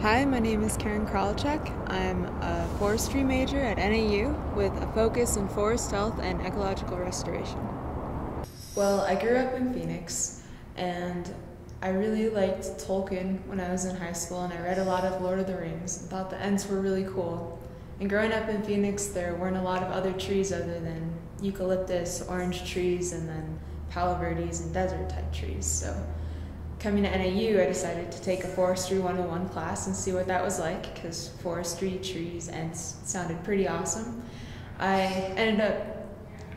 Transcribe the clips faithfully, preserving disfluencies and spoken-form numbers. Hi, my name is Karin Kralchek. I'm a forestry major at N A U with a focus in forest health and ecological restoration. Well, I grew up in Phoenix and I really liked Tolkien when I was in high school, and I read a lot of Lord of the Rings and thought the Ents were really cool. And growing up in Phoenix, there weren't a lot of other trees other than eucalyptus, orange trees, and then Palo Verdes and desert type trees. So coming to N A U, I decided to take a Forestry one oh one class and see what that was like, because forestry, trees, Ents sounded pretty awesome. I ended up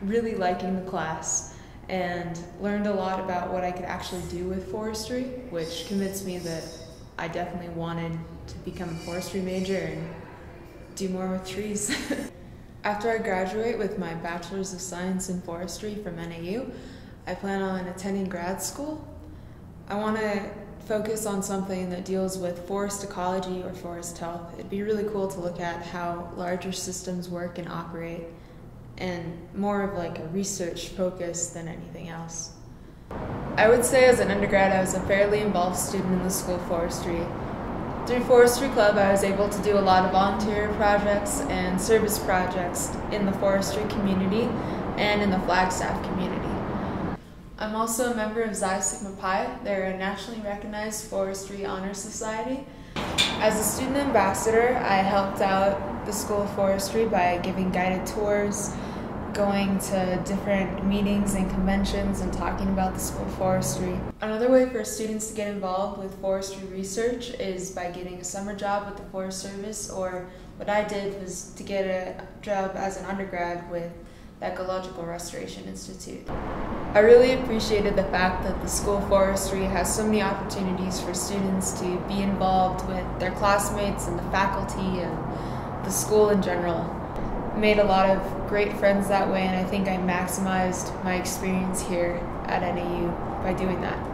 really liking the class and learned a lot about what I could actually do with forestry, which convinced me that I definitely wanted to become a forestry major and do more with trees. After I graduate with my Bachelor's of Science in Forestry from N A U, I plan on attending grad school. I want to focus on something that deals with forest ecology or forest health. It'd be really cool to look at how larger systems work and operate, and more of like a research focus than anything else. I would say as an undergrad I was a fairly involved student in the School of Forestry. Through Forestry Club I was able to do a lot of volunteer projects and service projects in the forestry community and in the Flagstaff community. I'm also a member of Xi Sigma Pi. They're a nationally recognized forestry honor society. As a student ambassador, I helped out the School of Forestry by giving guided tours, going to different meetings and conventions, and talking about the School of Forestry. Another way for students to get involved with forestry research is by getting a summer job with the Forest Service, or what I did was to get a job as an undergrad with the Ecological Restoration Institute. I really appreciated the fact that the School of Forestry has so many opportunities for students to be involved with their classmates and the faculty and the school in general. I made a lot of great friends that way, and I think I maximized my experience here at N A U by doing that.